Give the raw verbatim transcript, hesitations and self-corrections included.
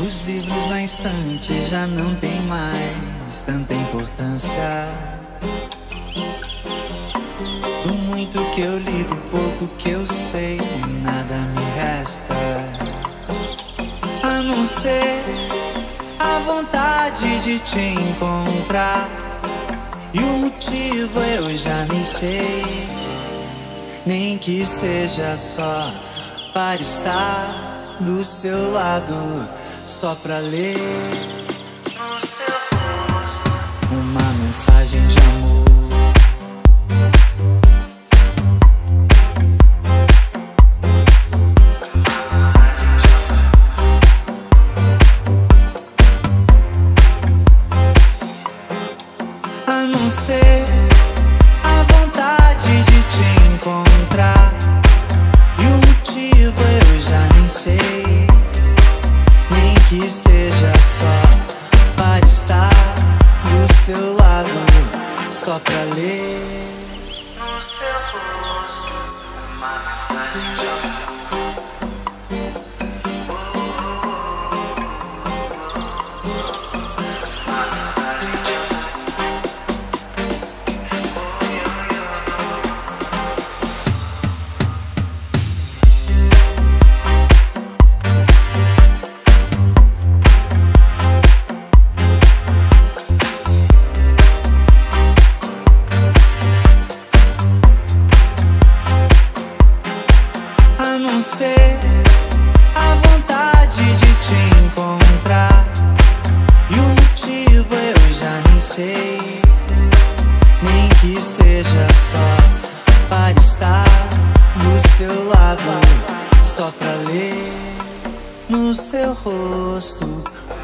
Os livros na estante já não têm mais tanta importância. Do muito que eu li, do pouco que eu sei, nada me resta, a não ser a vontade de te encontrar. E o motivo eu já nem sei, nem que seja só para estar do seu lado, só pra ler no seu rosto uma mensagem de amor. Só pra ler no seu rosto uma mensagem de só pra ler no seu rosto.